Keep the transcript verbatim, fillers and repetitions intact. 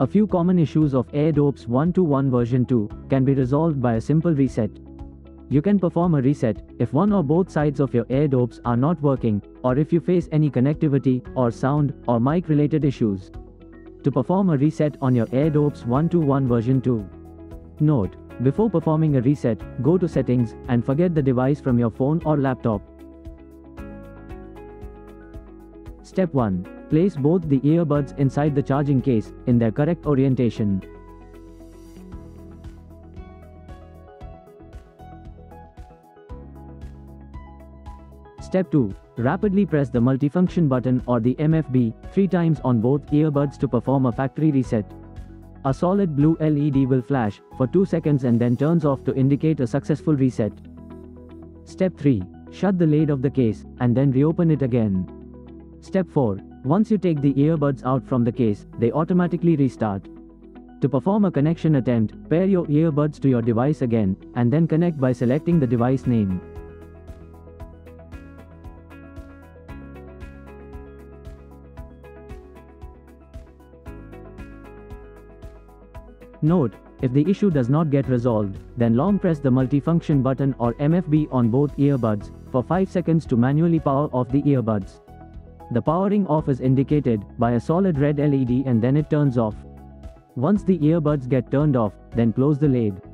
A few common issues of Airdopes one twenty-one version two can be resolved by a simple reset. You can perform a reset if one or both sides of your Airdopes are not working, or if you face any connectivity or sound or mic related issues. To perform a reset on your Airdopes one twenty-one version two. Note: before performing a reset, go to Settings and forget the device from your phone or laptop. Step one. Place both the earbuds inside the charging case in their correct orientation. Step two. Rapidly press the multifunction button or the M F B three times on both earbuds to perform a factory reset. A solid blue L E D will flash for two seconds and then turns off to indicate a successful reset. Step three. Shut the lid of the case and then reopen it again. Step four. Once you take the earbuds out from the case, they automatically restart. To perform a connection attempt, pair your earbuds to your device again and then connect by selecting the device name. Note: if the issue does not get resolved, then long press the multifunction button or M F B on both earbuds for five seconds to manually power off the earbuds. The powering off is indicated by a solid red L E D and then it turns off. Once the earbuds get turned off, then close the lid.